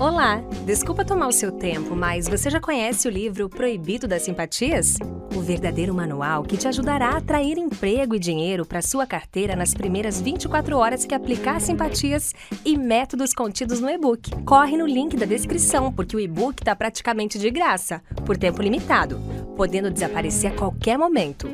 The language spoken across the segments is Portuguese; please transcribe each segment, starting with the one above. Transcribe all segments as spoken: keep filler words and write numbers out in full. Olá! Desculpa tomar o seu tempo, mas você já conhece o livro Proibido das Simpatias? O verdadeiro manual que te ajudará a atrair emprego e dinheiro para sua carteira nas primeiras vinte e quatro horas que aplicar simpatias e métodos contidos no e-book. Corre no link da descrição, porque o e-book está praticamente de graça, por tempo limitado, podendo desaparecer a qualquer momento.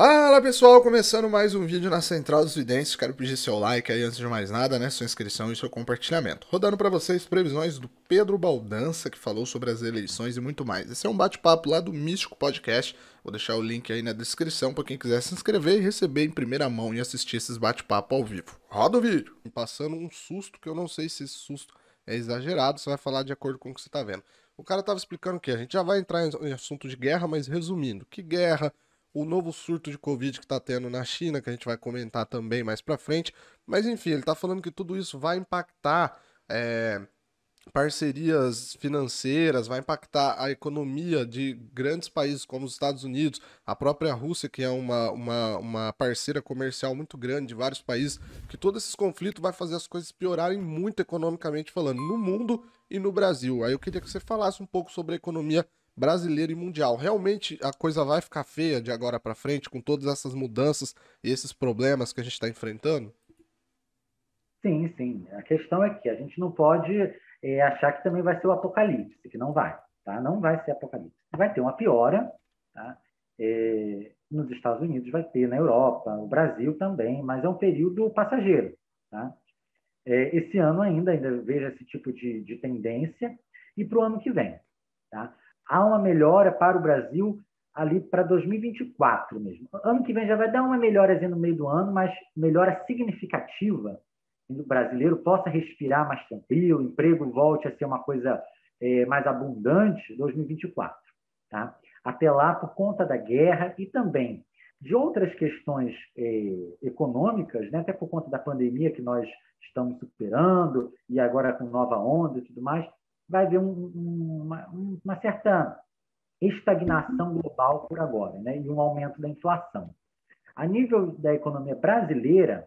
Fala pessoal, começando mais um vídeo na Central dos Videntes. Quero pedir seu like aí antes de mais nada, né? Sua inscrição e seu compartilhamento. Rodando para vocês previsões do Pedro Baldansa, que falou sobre as eleições e muito mais. Esse é um bate-papo lá do Místico Podcast. Vou deixar o link aí na descrição para quem quiser se inscrever e receber em primeira mão e assistir esses bate-papo ao vivo. Roda o vídeo! Passando um susto, que eu não sei se esse susto é exagerado, você vai falar de acordo com o que você tá vendo. O cara tava explicando que a gente já vai entrar em assunto de guerra, mas resumindo, que guerra... o novo surto de Covid que está tendo na China, que a gente vai comentar também mais para frente. Mas enfim, ele está falando que tudo isso vai impactar é, parcerias financeiras, vai impactar a economia de grandes países como os Estados Unidos, a própria Rússia, que é uma, uma, uma parceira comercial muito grande de vários países, que todo esse conflito vai fazer as coisas piorarem muito economicamente falando, no mundo e no Brasil. Aí eu queria que você falasse um pouco sobre a economia brasileiro e mundial. Realmente a coisa vai ficar feia de agora para frente com todas essas mudanças e esses problemas que a gente está enfrentando? Sim, sim. A questão é que a gente não pode é, achar que também vai ser o apocalipse, que não vai, tá? Não vai ser apocalipse. Vai ter uma piora, tá? É, nos Estados Unidos vai ter, na Europa, o Brasil também, mas é um período passageiro, tá? É, esse ano ainda, ainda vejo esse tipo de, de tendência e para o ano que vem, tá? Há uma melhora para o Brasil ali para dois mil e vinte e quatro mesmo. Ano que vem já vai dar uma melhorazinha no meio do ano, mas melhora significativa que o brasileiro possa respirar mais tranquilo, o emprego volte a ser uma coisa é, mais abundante, dois mil e vinte e quatro. Tá? Até lá, por conta da guerra e também de outras questões é, econômicas, né? Até por conta da pandemia que nós estamos superando e agora com nova onda e tudo mais, vai haver um, uma, uma certa estagnação global por agora, né? E um aumento da inflação. A nível da economia brasileira,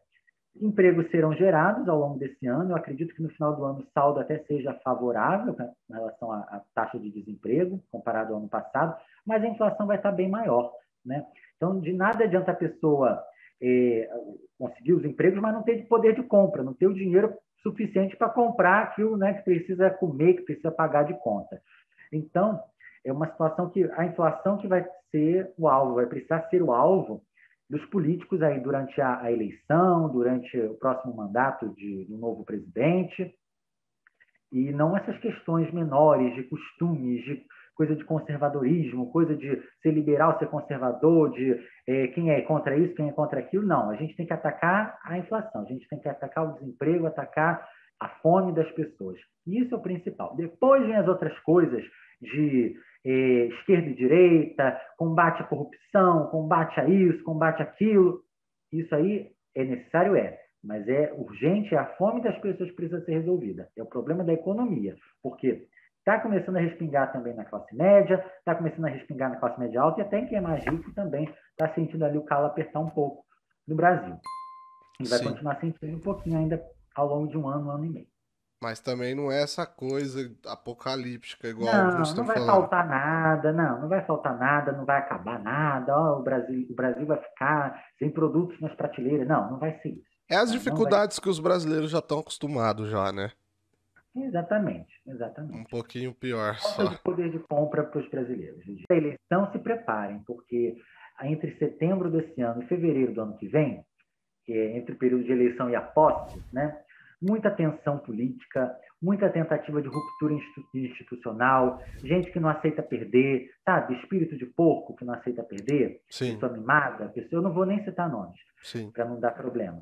empregos serão gerados ao longo desse ano. Eu acredito que no final do ano o saldo até seja favorável em relação à, à taxa de desemprego, comparado ao ano passado, mas a inflação vai estar bem maior, né? Então, de nada adianta a pessoa eh, conseguir os empregos, mas não ter poder de compra, não ter o dinheiro suficiente para comprar aquilo, né, que precisa comer, que precisa pagar de conta. Então, é uma situação que a inflação que vai ser o alvo, vai precisar ser o alvo dos políticos aí durante a, a eleição, durante o próximo mandato de, de um novo presidente, e não essas questões menores de costumes, de coisa de conservadorismo, coisa de ser liberal, ser conservador, de é, quem é contra isso, quem é contra aquilo. Não, a gente tem que atacar a inflação, a gente tem que atacar o desemprego, atacar a fome das pessoas. Isso é o principal. Depois vem as outras coisas de é, esquerda e direita, combate à corrupção, combate a isso, combate aquilo. Isso aí é necessário, é. Mas é urgente, é a fome das pessoas que precisa ser resolvida. É o problema da economia, porque está começando a respingar também na classe média, está começando a respingar na classe média alta, e até quem é mais rico também está sentindo ali o calo apertar um pouco no Brasil. E vai, sim, continuar sentindo um pouquinho ainda ao longo de um ano, um ano e meio. Mas também não é essa coisa apocalíptica igual não, alguns estão falando. Não, não vai faltar nada, não, não vai faltar nada, não vai acabar nada, ó, o Brasil, o Brasil vai ficar sem produtos nas prateleiras. Não, não vai ser isso. É as dificuldades que os brasileiros já estão acostumados já, né? Exatamente, exatamente. Um pouquinho pior só. O poder de compra para os brasileiros. A eleição, se preparem, porque entre setembro desse ano e fevereiro do ano que vem, que é entre o período de eleição e a posse, né, muita tensão política, muita tentativa de ruptura institucional, gente que não aceita perder, sabe? Espírito de porco que não aceita perder, sim, pessoa mimada, pessoa, eu não vou nem citar nomes, para não dar problema.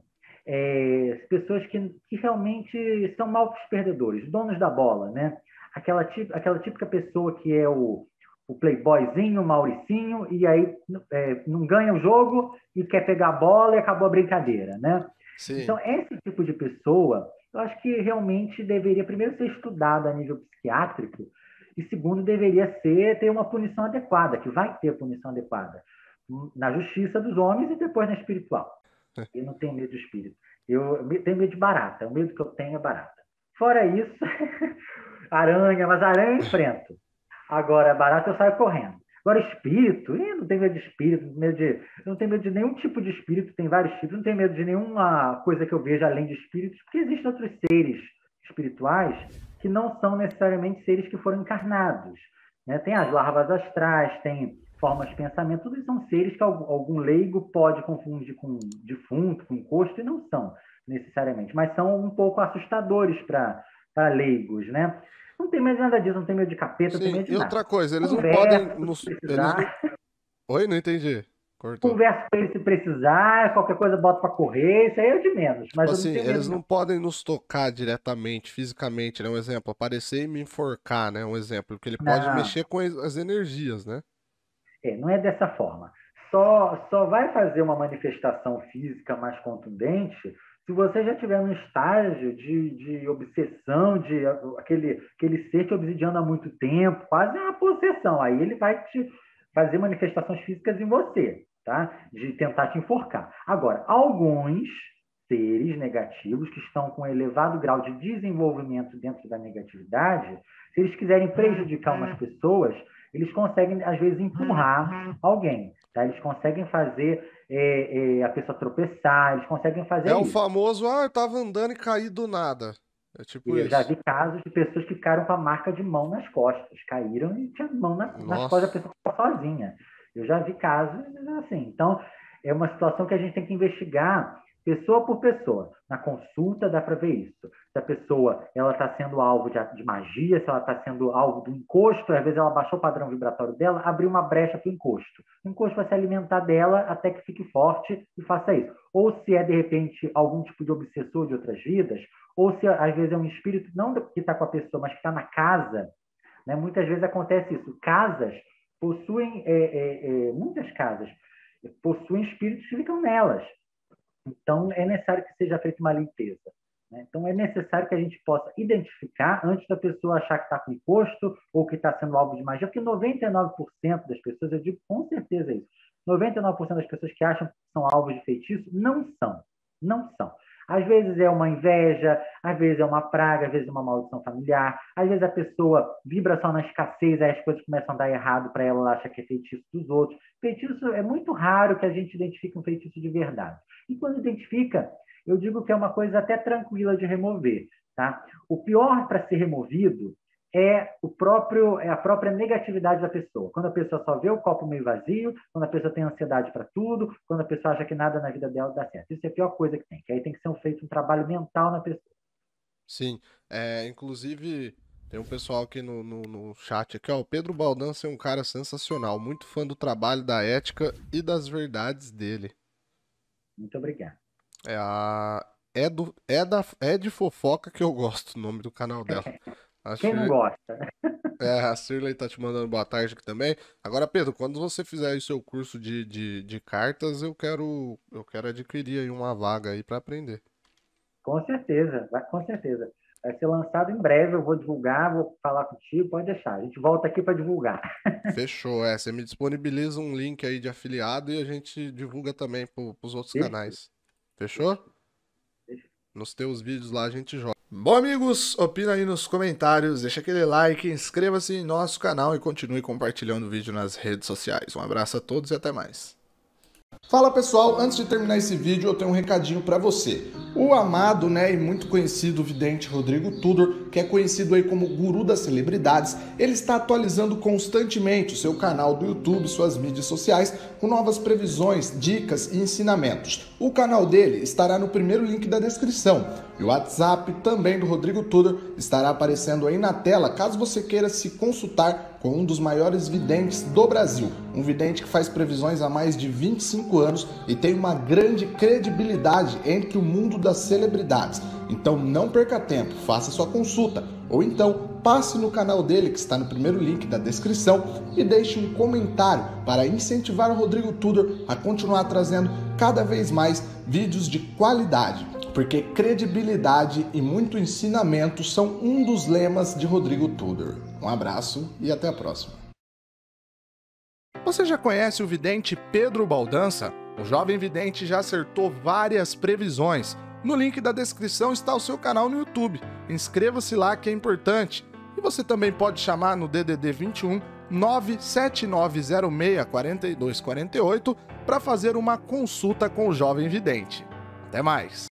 É, pessoas que, que realmente são maus perdedores, donos da bola, né? Aquela, tip, aquela típica pessoa que é o, o playboyzinho, o mauricinho, e aí é, não ganha o jogo e quer pegar a bola e acabou a brincadeira, né? Sim. Então, esse tipo de pessoa, eu acho que realmente deveria, primeiro, ser estudada a nível psiquiátrico e, segundo, deveria ser, ter uma punição adequada, que vai ter punição adequada na justiça dos homens e depois na espiritual. Eu não tenho medo de espírito. Eu tenho medo de barata. O medo que eu tenho é barata. Fora isso, Aranha, mas aranha eu enfrento. Agora, barata eu saio correndo. Agora, espírito, eu não tenho medo de espírito, medo de, eu não tenho medo de nenhum tipo de espírito, tem vários tipos, eu não tenho medo de nenhuma coisa que eu veja além de espíritos, porque existem outros seres espirituais que não são necessariamente seres que foram encarnados. Né? Tem as larvas astrais, tem formas de pensamento, todos são seres que algum leigo pode confundir com defunto, com encosto, e não são necessariamente, mas são um pouco assustadores para leigos, né? Não tem medo de nada disso, não tem medo de capeta, sim, não tem medo de nada. E outra coisa, eles Conversa, não podem... Nos, eles não... Oi, não entendi. Cortou. Conversa com eles se precisar, qualquer coisa bota pra correr, isso aí é de menos. Mas assim, não eles medo. Não podem nos tocar diretamente, fisicamente, né? Um exemplo, aparecer e me enforcar, né? Um exemplo, porque ele pode não. mexer com as energias, né? É, não é dessa forma. Só, só vai fazer uma manifestação física mais contundente... Se você já tiver num estágio de, de obsessão, de aquele, aquele ser que obsidiando há muito tempo, quase uma possessão, aí ele vai te fazer manifestações físicas em você, tá? De tentar te enforcar. Agora, alguns seres negativos que estão com elevado grau de desenvolvimento dentro da negatividade, se eles quiserem prejudicar umas pessoas, eles conseguem, às vezes, empurrar alguém. Tá? Eles conseguem fazer é, é, a pessoa tropeçar, eles conseguem fazer É isso. o famoso, ah, eu estava andando e caí do nada. É tipo eu isso. já vi casos de pessoas que ficaram com a marca de mão nas costas. Caíram e tinha mão na, nas costas da pessoa sozinha. Eu já vi casos assim. Então, é uma situação que a gente tem que investigar pessoa por pessoa. Na consulta dá para ver isso. Se a pessoa está sendo alvo de, de magia, se ela está sendo alvo do encosto, às vezes ela baixou o padrão vibratório dela, abriu uma brecha para o encosto. O encosto vai se alimentar dela até que fique forte e faça isso. Ou se é, de repente, algum tipo de obsessor de outras vidas, ou se, às vezes, é um espírito, não que está com a pessoa, mas que está na casa. Né? Muitas vezes acontece isso. Casas possuem... É, é, é, muitas casas possuem espíritos que ficam nelas. Então, é necessário que seja feita uma limpeza. Né? Então, é necessário que a gente possa identificar antes da pessoa achar que está com encosto ou que está sendo alvo de magia, porque noventa e nove por cento das pessoas, eu digo com certeza isso, noventa e nove por cento das pessoas que acham que são alvos de feitiço não são, não são. Às vezes é uma inveja, às vezes é uma praga, às vezes é uma maldição familiar, às vezes a pessoa vibra só na escassez, aí as coisas começam a dar errado para ela, ela acha que é feitiço dos outros. Feitiço é muito raro que a gente identifique um feitiço de verdade. E quando identifica, eu digo que é uma coisa até tranquila de remover. Tá? O pior para ser removido é, o próprio, é a própria negatividade da pessoa. Quando a pessoa só vê o copo meio vazio, quando a pessoa tem ansiedade para tudo, quando a pessoa acha que nada na vida dela dá certo. Isso é a pior coisa que tem, que aí tem que ser feito um trabalho mental na pessoa. Sim, é, inclusive tem um pessoal aqui no, no, no chat, aqui, ó, o Pedro Baldansa é um cara sensacional, muito fã do trabalho, da ética e das verdades dele. Muito obrigado. É, a... é, do... é, da... é de fofoca que eu gosto, o nome do canal dela. A Quem Shirley... não gosta? É, a Shirley tá te mandando boa tarde aqui também. Agora, Pedro, quando você fizer o seu curso de, de, de cartas, eu quero, eu quero adquirir aí uma vaga aí para aprender. Com certeza, com certeza. Vai ser lançado em breve, eu vou divulgar, vou falar contigo, pode deixar. A gente volta aqui para divulgar. Fechou, é. Você me disponibiliza um link aí de afiliado e a gente divulga também para os outros Fechou. canais. Fechou? Fechou? Nos teus vídeos lá a gente joga. Bom, amigos, opina aí nos comentários, deixa aquele like, inscreva-se em nosso canal e continue compartilhando o vídeo nas redes sociais. Um abraço a todos e até mais. Fala, pessoal, antes de terminar esse vídeo eu tenho um recadinho para você. O amado, né, e muito conhecido vidente Rodrigo Tudor, que é conhecido aí como Guru das Celebridades, ele está atualizando constantemente o seu canal do YouTube, suas mídias sociais, com novas previsões, dicas e ensinamentos. O canal dele estará no primeiro link da descrição. E o WhatsApp também do Rodrigo Tudor estará aparecendo aí na tela, caso você queira se consultar com um dos maiores videntes do Brasil. Um vidente que faz previsões há mais de vinte e cinco anos e tem uma grande credibilidade entre o mundo das celebridades. Então não perca tempo, faça sua consulta. Ou então passe no canal dele, que está no primeiro link da descrição, e deixe um comentário para incentivar o Rodrigo Tudor a continuar trazendo cada vez mais vídeos de qualidade. Porque credibilidade e muito ensinamento são um dos lemas de Rodrigo Tudor. Um abraço e até a próxima. Você já conhece o vidente Pedro Baldansa? O jovem vidente já acertou várias previsões. No link da descrição está o seu canal no YouTube. Inscreva-se lá que é importante. E você também pode chamar no D D D vinte e um, nove sete nove zero seis, quatro dois quatro oito para fazer uma consulta com o Jovem Vidente. Até mais!